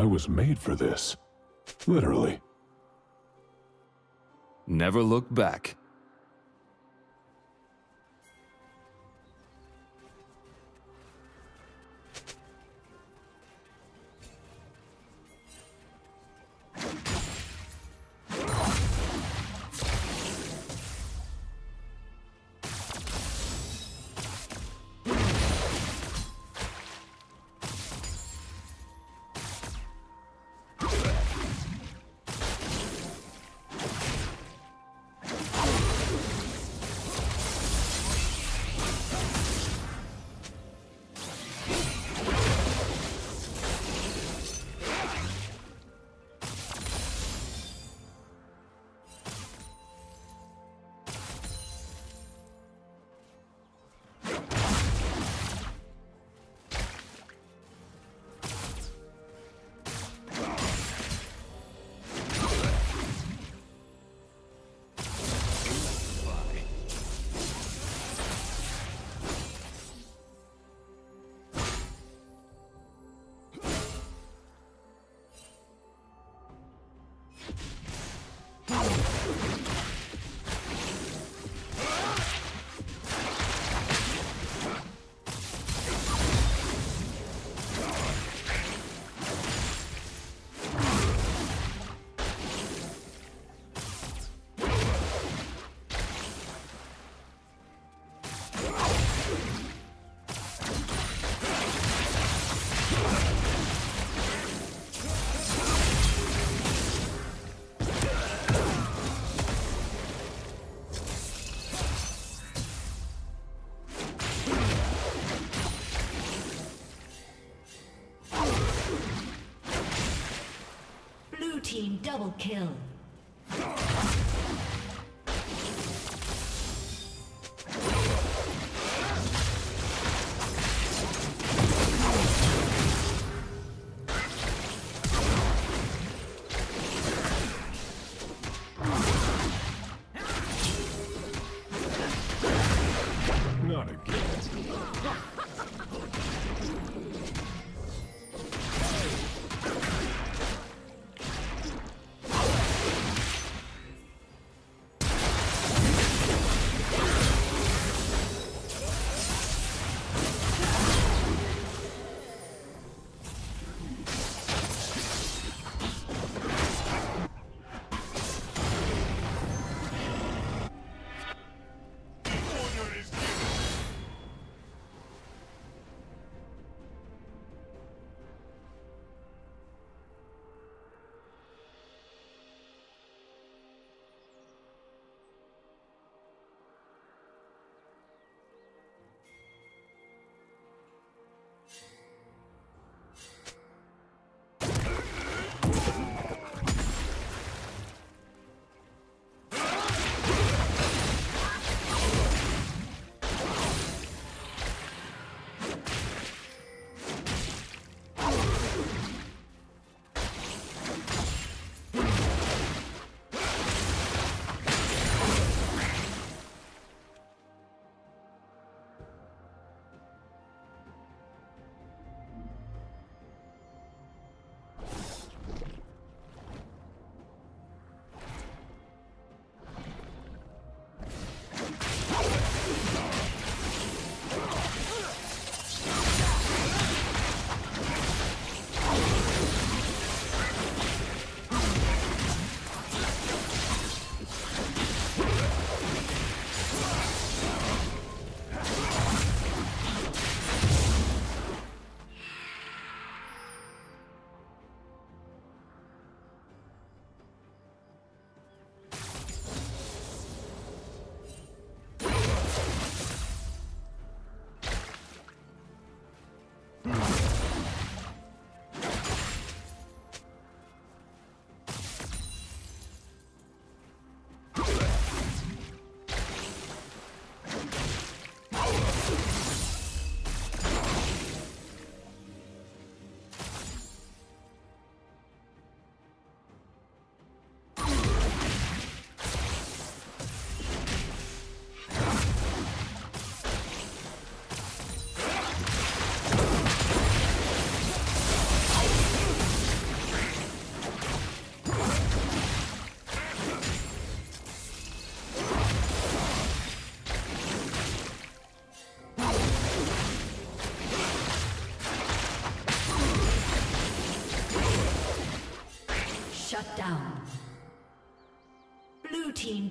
I was made for this. Literally. Never look back. Double kill. Shut down. Blue team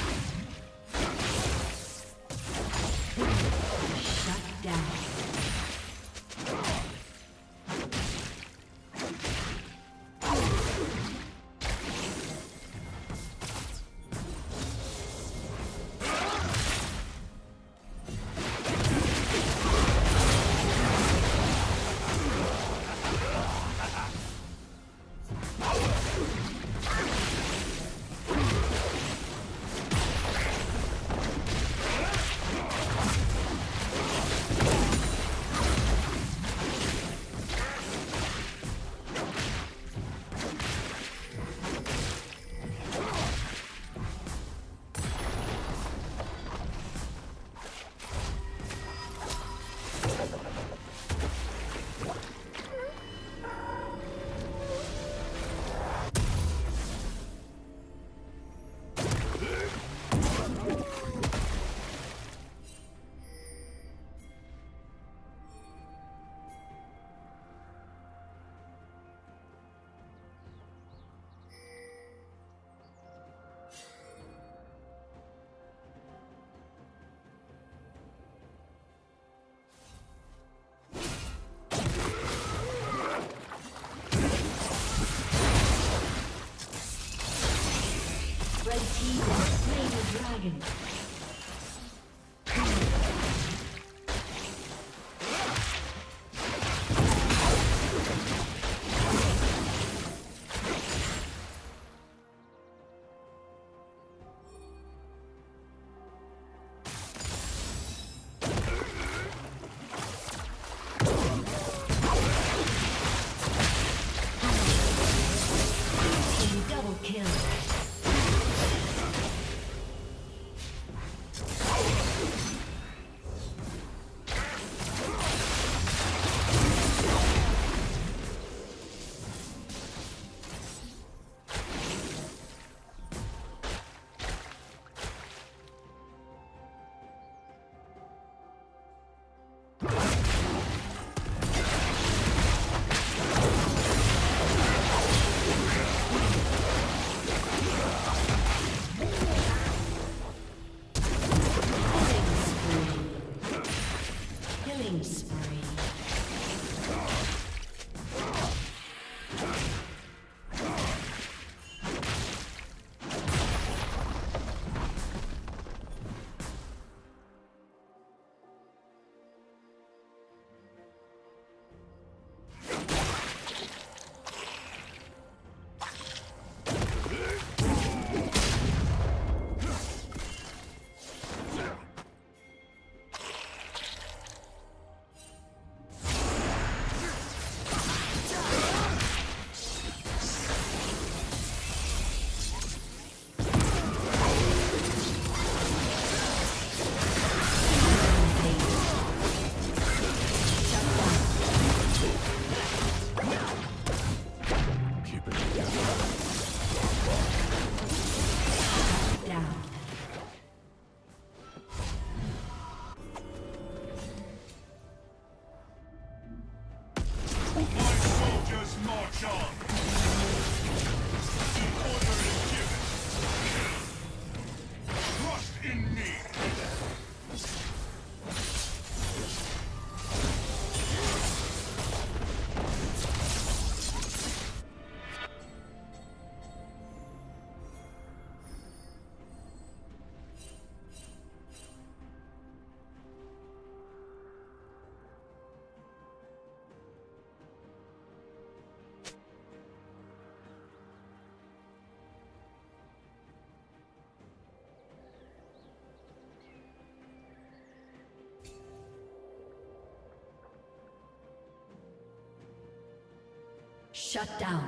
down. Dragon. Double kill. Shut down.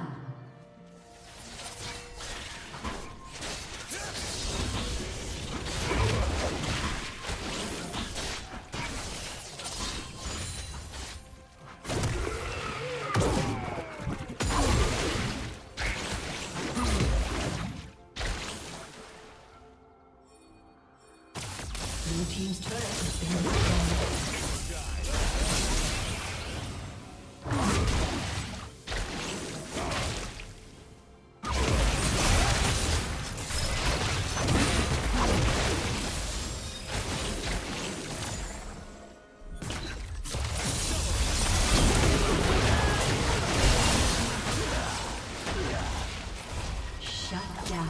Blue team's turret has been shut down.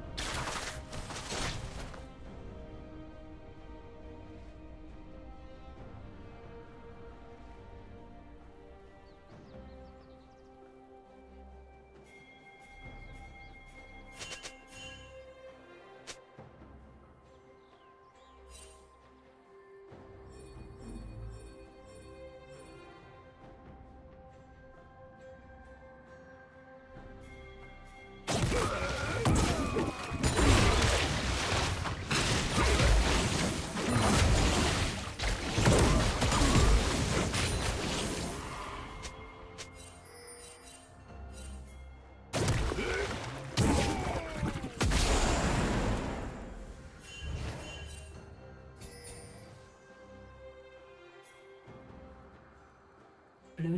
Blue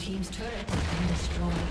Team's turret has been destroyed.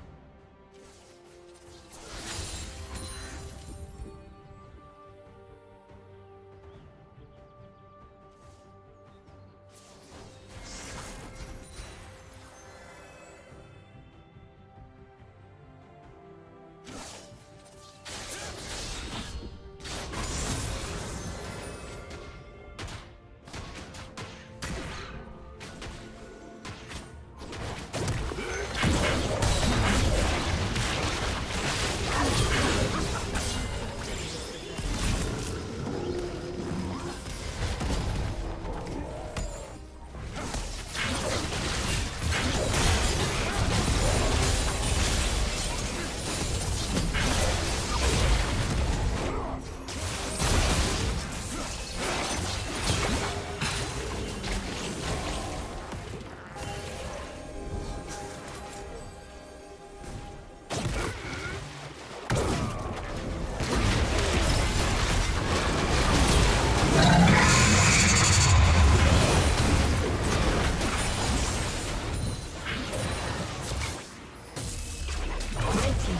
Blue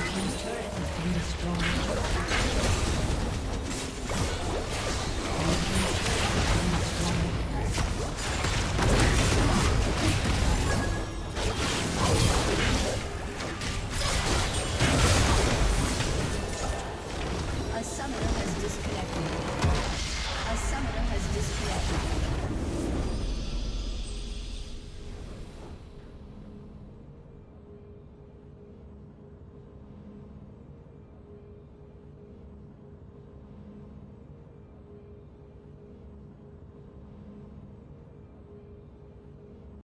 team's turret has been destroyed.